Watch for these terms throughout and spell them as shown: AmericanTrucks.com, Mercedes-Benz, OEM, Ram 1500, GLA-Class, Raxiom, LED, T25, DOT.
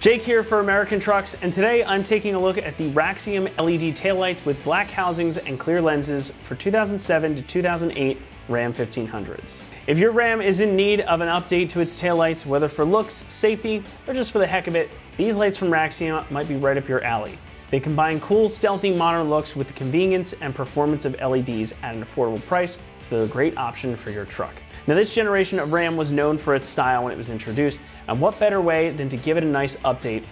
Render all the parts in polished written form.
Jake here for American Trucks, and today I'm taking a look at the Raxiom LED taillights with black housings and clear lenses for 2007 to 2008 Ram 1500s. If your Ram is in need of an update to its taillights, whether for looks, safety, or just for the heck of it, these lights from Raxiom might be right up your alley. They combine cool, stealthy, modern looks with the convenience and performance of LEDs at an affordable price, so they're a great option for your truck. Now, this generation of Ram was known for its style when it was introduced, and what better way than to give it a nice update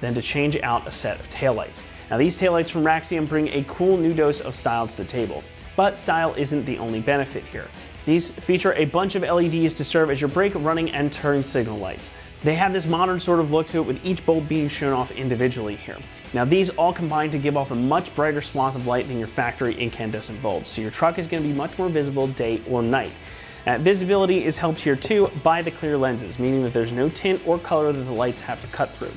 than to change out a set of taillights. Now, these taillights from Raxiom bring a cool new dose of style to the table, but style isn't the only benefit here. These feature a bunch of LEDs to serve as your brake, running, and turn signal lights. They have this modern sort of look to it, with each bulb being shown off individually here. Now, these all combine to give off a much brighter swath of light than your factory incandescent bulbs, so your truck is going to be much more visible day or night. Visibility is helped here too by the clear lenses, meaning that there's no tint or color that the lights have to cut through.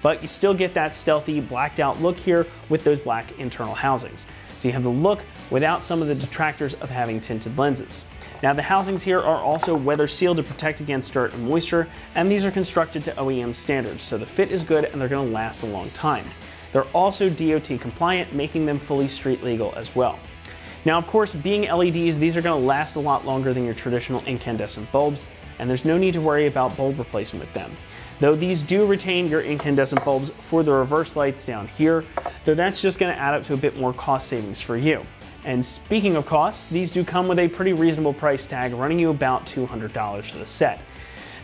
But you still get that stealthy, blacked out look here with those black internal housings. So you have the look without some of the detractors of having tinted lenses. Now, the housings here are also weather sealed to protect against dirt and moisture, and these are constructed to OEM standards, so the fit is good and they're going to last a long time. They're also DOT compliant, making them fully street legal as well. Now, of course, being LEDs, these are going to last a lot longer than your traditional incandescent bulbs, and there's no need to worry about bulb replacement with them. Though these do retain your incandescent bulbs for the reverse lights down here, though that's just going to add up to a bit more cost savings for you. And speaking of costs, these do come with a pretty reasonable price tag, running you about $200 for the set.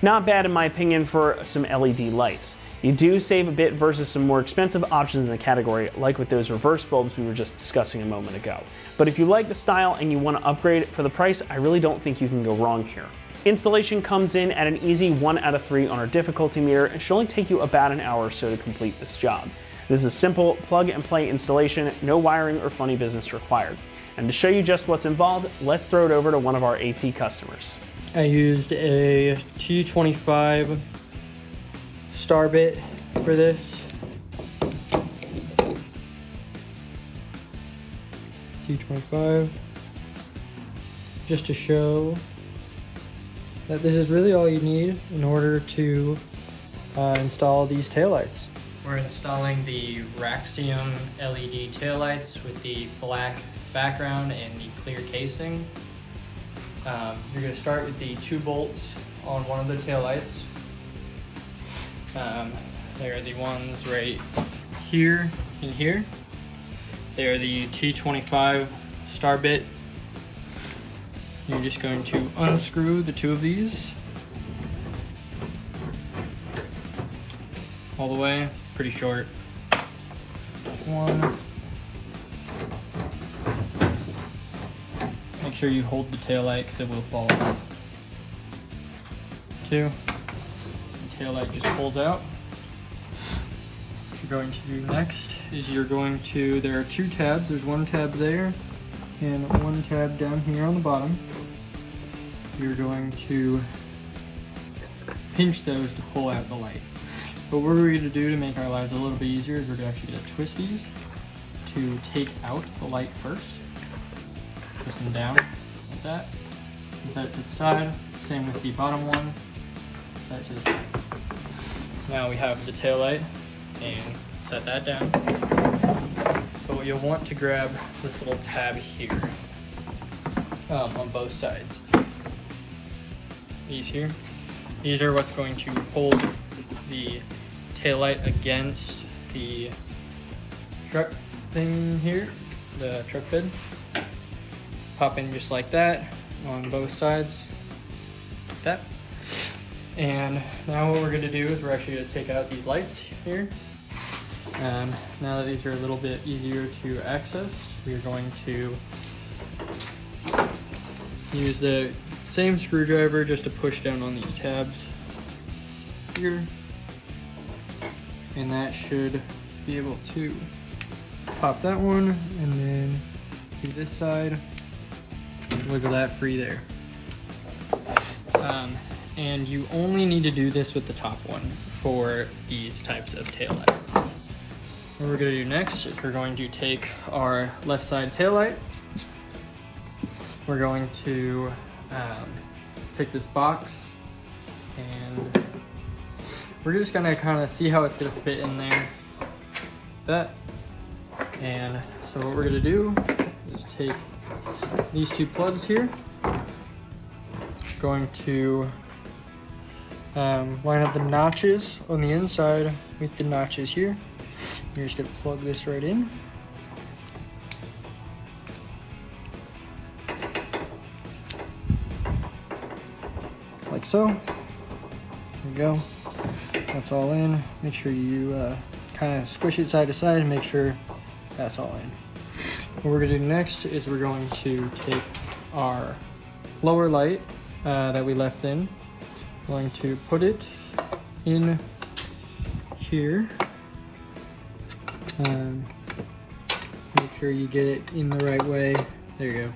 Not bad in my opinion for some LED lights. You do save a bit versus some more expensive options in the category, like with those reverse bulbs we were just discussing a moment ago. But if you like the style and you want to upgrade it for the price, I really don't think you can go wrong here. Installation comes in at an easy 1 out of 3 on our difficulty meter, and should only take you about an hour or so to complete this job. This is a simple plug and play installation, no wiring or funny business required. And to show you just what's involved, let's throw it over to one of our AT customers. I used a T25 star bit for this. T25, just to show that this is really all you need in order to install these taillights. We're installing the Raxiom LED taillights with the black background and the clear casing. You're going to start with the 2 bolts on one of the taillights. They're the ones right here and here. They're the T25 star bit. You're just going to unscrew the 2 of these all the way. Pretty short. One. Make sure you hold the tail light because it will fall out. 2. The tail light just pulls out. What you're going to do next is you're going to, there are 2 tabs. There's 1 tab there and 1 tab down here on the bottom. You're going to pinch those to pull out the light. But what we're going to do to make our lives a little bit easier is we're actually going to twist these to take out the light first. Twist them down like that. And set it to the side. Same with the bottom one. Set it to the side. Now we have the tail light, and set that down. But you'll want to grab this little tab here on both sides. These here. These are what's going to hold the taillight against the truck thing here, the truck bed. Pop in just like that on both sides, like that. And now what we're going to do is we're actually going to take out these lights here. Now that these are a little bit easier to access, we're going to use the same screwdriver just to push down on these tabs here. And that should be able to pop that one, and then do this side, wiggle that free there. And you only need to do this with the top one for these types of taillights. What we're going to do next is we're going to take our left side taillight. We're going to take this box and We're just gonna kind of see how it's gonna fit in there. That. And so what we're gonna do is take these two plugs here. Going to line up the notches on the inside with the notches here. You're just gonna plug this right in. Like so. There we go. That's all in. Make sure you kind of squish it side to side and make sure that's all in. What we're gonna do next is we're going to take our lower light that we left in. I'm going to put it in here. Make sure you get it in the right way. There you go.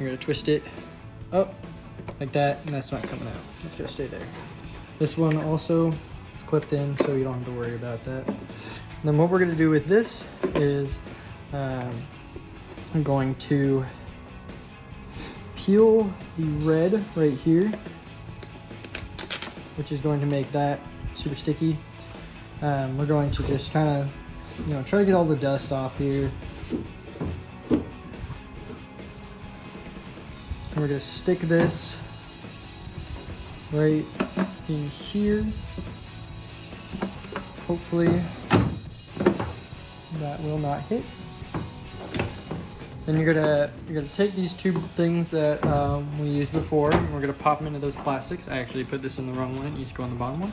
You're gonna twist it up like that, and that's not coming out. That's gonna stay there. This one also clipped in, so you don't have to worry about that. And then what we're gonna do with this is I'm going to peel the red right here, which is going to make that super sticky. We're going to just kind of try to get all the dust off here. And we're gonna stick this right in here. Hopefully that will not hit. Then you're gonna take these two things that we used before, and we're gonna pop them into those plastics. I actually put this in the wrong one. It used to go on the bottom one.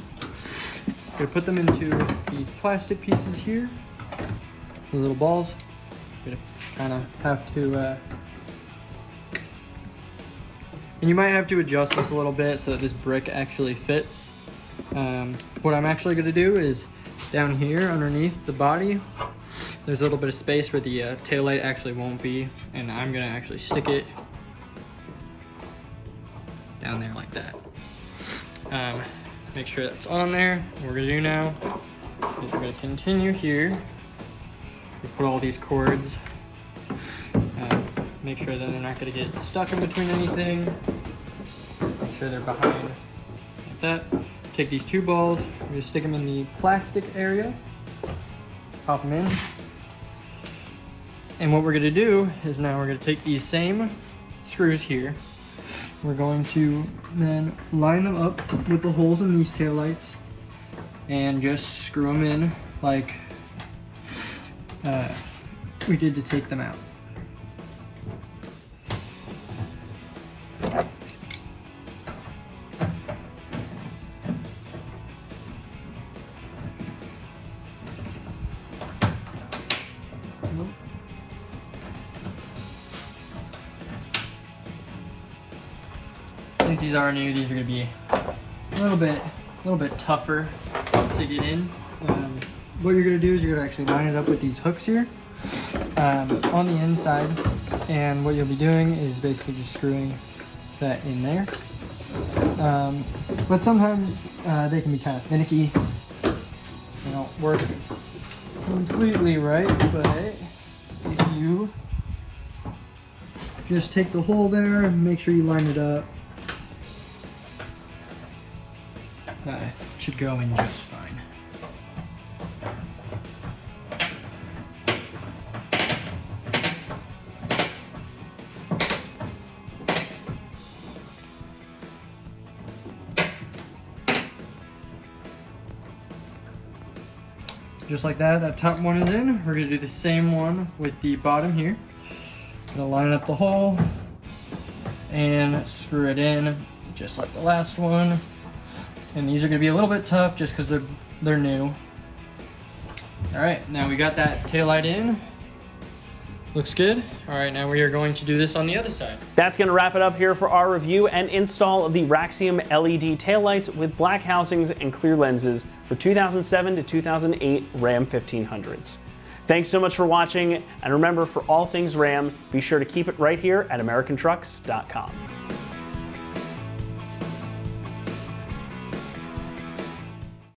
We're gonna put them into these plastic pieces here. The little balls. You're gonna kind of have to, and you might have to adjust this a little bit so that this brick actually fits. What I'm actually gonna do is down here underneath the body, there's a little bit of space where the taillight actually won't be, and I'm gonna actually stick it down there like that. Make sure that's on there. What we're gonna do now is we're gonna continue here. We put all these cords, make sure that they're not gonna get stuck in between anything. Make sure they're behind like that. Take these two balls, we're gonna stick them in the plastic area, pop them in. And what we're gonna do is now we're gonna take these same screws here. We're going to then line them up with the holes in these taillights and just screw them in like we did to take them out. Since these are new, these are going to be a little bit tougher to get in. What you're going to do is you're going to actually line it up with these hooks here on the inside, and what you'll be doing is basically just screwing that in there. But sometimes they can be kind of finicky. They don't work completely right, but if you just take the hole there and make sure you line it up, that should go in just fine. Just like that, that top one is in. We're gonna do the same one with the bottom here. Gonna line up the hole and screw it in just like the last one. And these are gonna be a little bit tough just because they're new. All right, now we got that taillight in. Looks good. All right, now we are going to do this on the other side. That's gonna wrap it up here for our review and install of the Raxiom LED taillights with black housings and clear lenses for 2007 to 2008 Ram 1500s. Thanks so much for watching, and remember, for all things Ram, be sure to keep it right here at AmericanTrucks.com.